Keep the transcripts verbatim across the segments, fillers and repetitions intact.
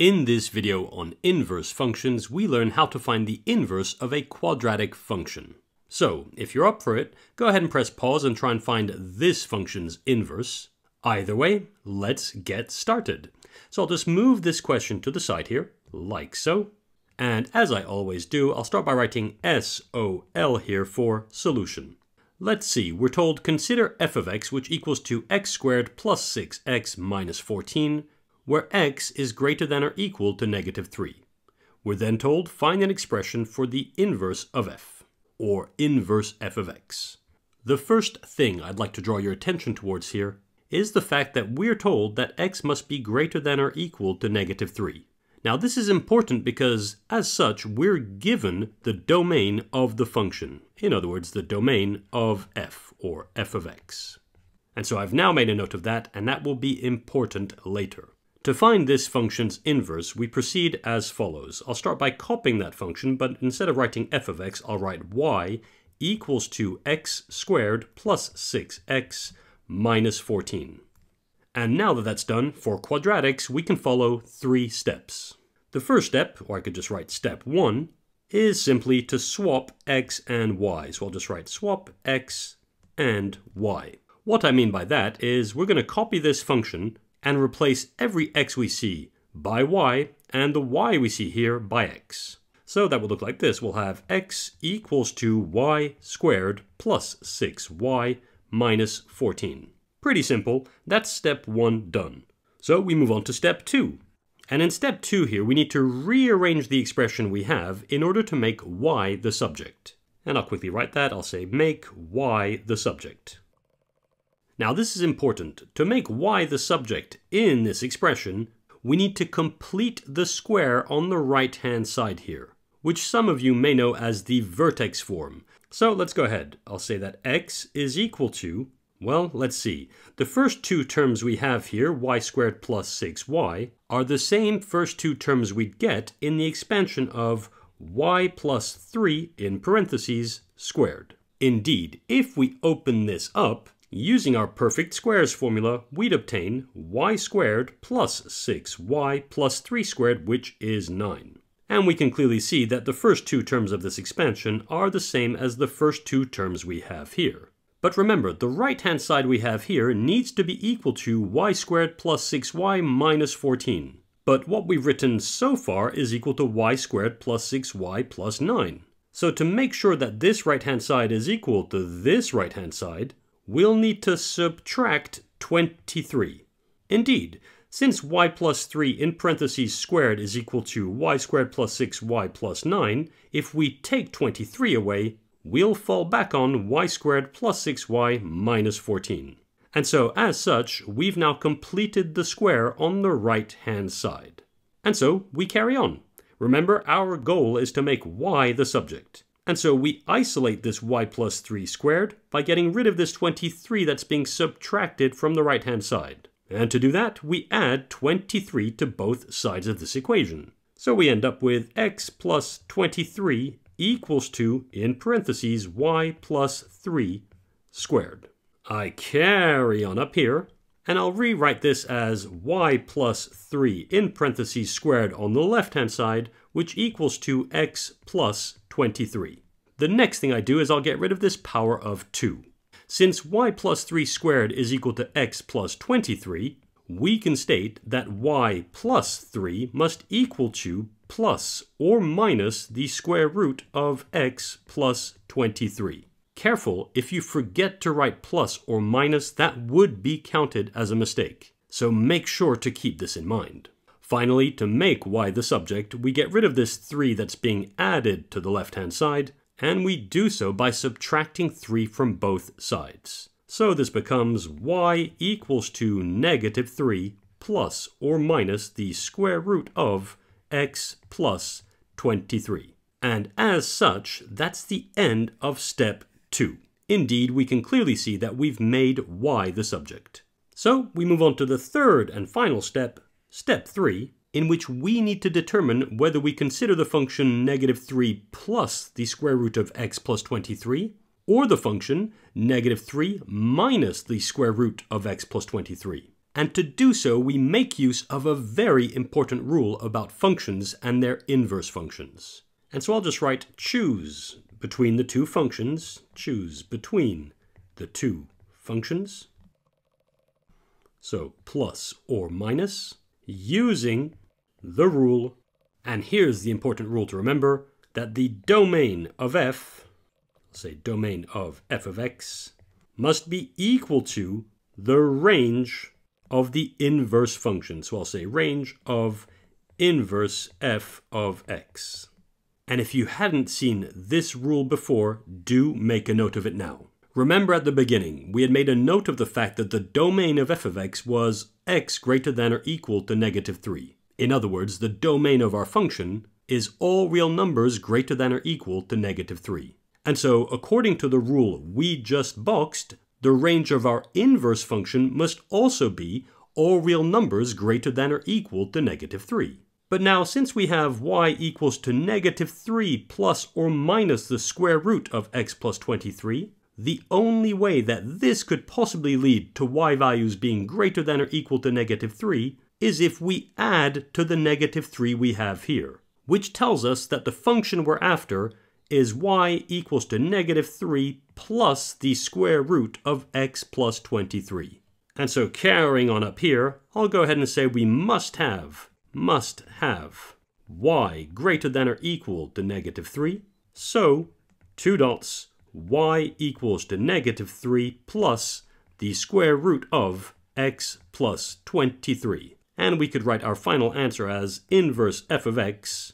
In this video on inverse functions, we learn how to find the inverse of a quadratic function. So, if you're up for it, go ahead and press pause and try and find this function's inverse. Either way, let's get started. So I'll just move this question to the side here, like so. And as I always do, I'll start by writing S O L here for solution. Let's see, we're told consider f of x, which equals to x squared plus six x minus fourteen, where x is greater than or equal to negative three. We're then told find an expression for the inverse of f, or inverse f of x. The first thing I'd like to draw your attention towards here is the fact that we're told that x must be greater than or equal to negative three. Now this is important because, as such, we're given the domain of the function. In other words, the domain of f, or f of x. And so I've now made a note of that, and that will be important later. To find this function's inverse, we proceed as follows. I'll start by copying that function, but instead of writing f of x, I'll write y equals to x squared plus six x minus fourteen. And now that that's done, for quadratics, we can follow three steps. The first step, or I could just write step one, is simply to swap x and y. So I'll just write swap x and y. What I mean by that is we're going to copy this function and replace every x we see by y and the y we see here by x. So that will look like this. We'll have x equals to y squared plus six y minus fourteen. Pretty simple. That's step one done. So we move on to step two. And in step two here, we need to rearrange the expression we have in order to make y the subject. And I'll quickly write that. I'll say make y the subject. Now this is important. To make y the subject in this expression, we need to complete the square on the right-hand side here, which some of you may know as the vertex form. So let's go ahead. I'll say that x is equal to, well, let's see. The first two terms we have here, y squared plus six y, are the same first two terms we'd get in the expansion of y plus three in parentheses squared. Indeed, if we open this up, using our perfect squares formula, we'd obtain y squared plus six y plus three squared, which is nine. And we can clearly see that the first two terms of this expansion are the same as the first two terms we have here. But remember, the right-hand side we have here needs to be equal to y squared plus six y minus fourteen. But what we've written so far is equal to y squared plus six y plus nine. So to make sure that this right-hand side is equal to this right-hand side, we'll need to subtract twenty-three. Indeed, since y plus three in parentheses squared is equal to y squared plus six y plus nine, if we take twenty-three away, we'll fall back on y squared plus six y minus fourteen. And so, as such, we've now completed the square on the right-hand side. And so, we carry on. Remember, our goal is to make y the subject. And so we isolate this y plus three squared by getting rid of this twenty-three that's being subtracted from the right-hand side. And to do that, we add twenty-three to both sides of this equation. So we end up with x plus twenty-three equals to, in parentheses, y plus three squared. I carry on up here, and I'll rewrite this as y plus three in parentheses squared on the left-hand side, which equals to x plus twenty-three. The next thing I do is I'll get rid of this power of two. Since y plus three squared is equal to x plus twenty-three, we can state that y plus three must equal to plus or minus the square root of x plus twenty-three. Careful, if you forget to write plus or minus, that would be counted as a mistake. So make sure to keep this in mind. Finally, to make y the subject, we get rid of this three that's being added to the left-hand side, and we do so by subtracting three from both sides. So this becomes y equals to negative three plus or minus the square root of x plus twenty-three. And as such, that's the end of step two. Indeed, we can clearly see that we've made y the subject. So we move on to the third and final step, step three, in which we need to determine whether we consider the function negative three plus the square root of x plus twenty-three, or the function negative three minus the square root of x plus twenty-three. And to do so, we make use of a very important rule about functions and their inverse functions. And so I'll just write choose between the two functions, choose between the two functions. So plus or minus, using the rule, and here's the important rule to remember, that the domain of f, say domain of f of x, must be equal to the range of the inverse function. So I'll say range of inverse f of x. And if you hadn't seen this rule before, do make a note of it now. Remember at the beginning, we had made a note of the fact that the domain of f of x was x greater than or equal to negative three. In other words, the domain of our function is all real numbers greater than or equal to negative three. And so, according to the rule we just boxed, the range of our inverse function must also be all real numbers greater than or equal to negative three. But now, since we have y equals to negative three plus or minus the square root of x plus twenty-three, the only way that this could possibly lead to y values being greater than or equal to negative three is if we add to the negative three we have here, which tells us that the function we're after is y equals to negative three plus the square root of x plus twenty-three. And so carrying on up here, I'll go ahead and say we must have, must have y greater than or equal to negative three. So, two dots, y equals to negative three plus the square root of x plus twenty-three. And we could write our final answer as inverse f of x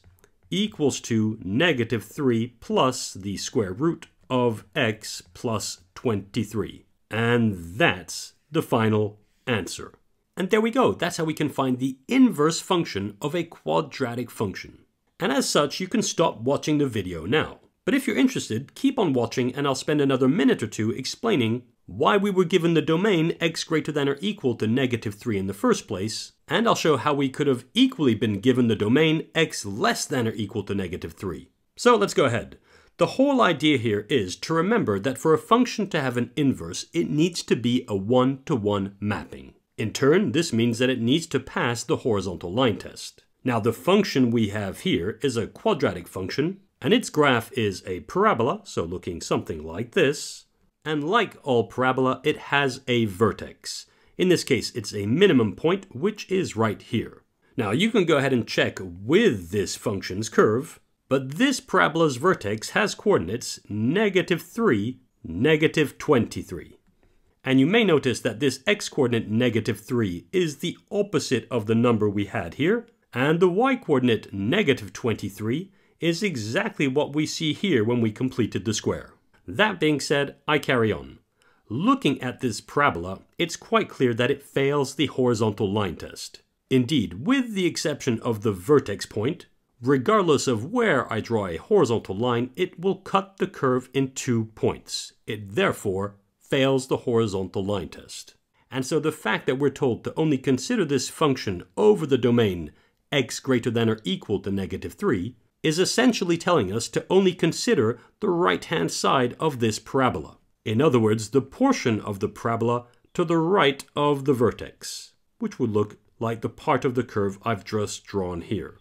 equals to negative three plus the square root of x plus twenty-three. And that's the final answer. And there we go. That's how we can find the inverse function of a quadratic function. And as such, you can stop watching the video now. But if you're interested, keep on watching and I'll spend another minute or two explaining why we were given the domain x greater than or equal to negative three in the first place, and I'll show how we could have equally been given the domain x less than or equal to negative three. So let's go ahead. The whole idea here is to remember that for a function to have an inverse, it needs to be a one-to-one mapping. In turn, this means that it needs to pass the horizontal line test. Now the function we have here is a quadratic function, and its graph is a parabola, so looking something like this. And like all parabola, it has a vertex. In this case, it's a minimum point, which is right here. Now you can go ahead and check with this function's curve, but this parabola's vertex has coordinates negative three, negative twenty-three. And you may notice that this x-coordinate negative three is the opposite of the number we had here, and the y-coordinate negative twenty-three is exactly what we see here when we completed the square. That being said, I carry on. Looking at this parabola, it's quite clear that it fails the horizontal line test. Indeed, with the exception of the vertex point, regardless of where I draw a horizontal line, it will cut the curve in two points. It therefore fails the horizontal line test. And so the fact that we're told to only consider this function over the domain x greater than or equal to negative three is essentially telling us to only consider the right-hand side of this parabola. In other words, the portion of the parabola to the right of the vertex, which would look like the part of the curve I've just drawn here.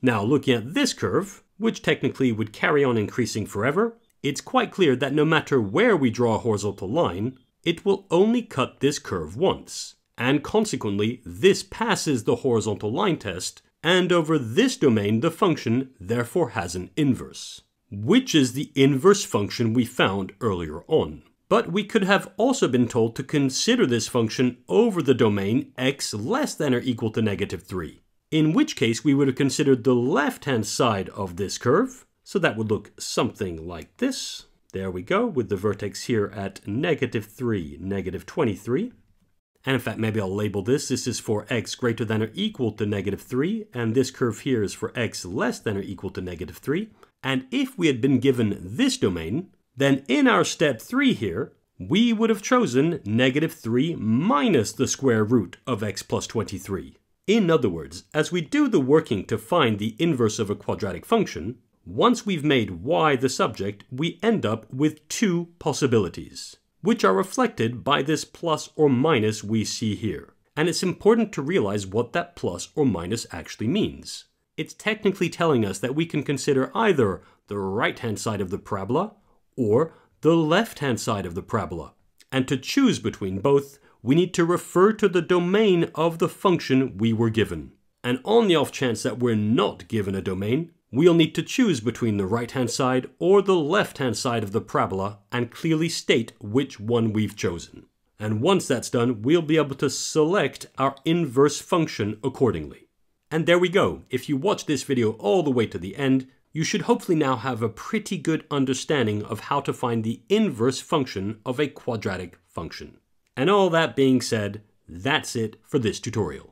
Now, looking at this curve, which technically would carry on increasing forever, it's quite clear that no matter where we draw a horizontal line, it will only cut this curve once. And consequently, this passes the horizontal line test, and over this domain, the function therefore has an inverse, which is the inverse function we found earlier on. But we could have also been told to consider this function over the domain x less than or equal to negative three, in which case we would have considered the left-hand side of this curve, so that would look something like this. There we go, with the vertex here at negative three, negative twenty-three. And in fact, maybe I'll label this. This is for x greater than or equal to negative three, and this curve here is for x less than or equal to negative three. And if we had been given this domain, then in our step three here, we would have chosen negative three minus the square root of x plus twenty-three. In other words, as we do the working to find the inverse of a quadratic function, once we've made y the subject, we end up with two possibilities, which are reflected by this plus or minus we see here. and it's important to realize what that plus or minus actually means. It's technically telling us that we can consider either the right-hand side of the parabola or the left-hand side of the parabola. And to choose between both, we need to refer to the domain of the function we were given. And on the off chance that we're not given a domain, we'll need to choose between the right-hand side or the left-hand side of the parabola and clearly state which one we've chosen. And once that's done, we'll be able to select our inverse function accordingly. And there we go. If you watch this video all the way to the end, you should hopefully now have a pretty good understanding of how to find the inverse function of a quadratic function. And all that being said, that's it for this tutorial.